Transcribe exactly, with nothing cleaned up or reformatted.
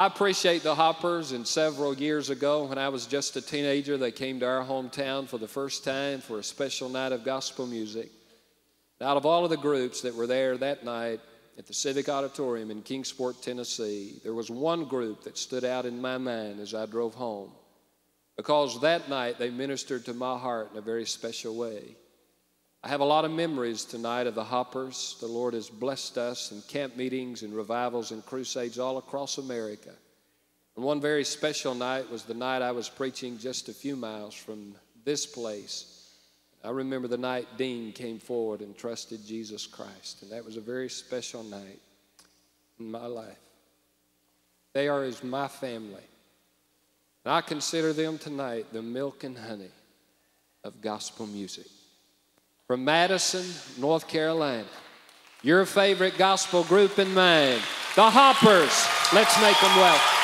I appreciate the Hoppers, and several years ago when I was just a teenager, they came to our hometown for the first time for a special night of gospel music. And out of all of the groups that were there that night at the Civic Auditorium in Kingsport, Tennessee, there was one group that stood out in my mind as I drove home, because that night they ministered to my heart in a very special way. I have a lot of memories tonight of the Hoppers. The Lord has blessed us in camp meetings and revivals and crusades all across America. And one very special night was the night I was preaching just a few miles from this place. I remember the night Dean came forward and trusted Jesus Christ, and that was a very special night in my life. They are as my family, and I consider them tonight the milk and honey of gospel music. From Madison, North Carolina, your favorite gospel group and mine, the Hoppers. Let's make them welcome.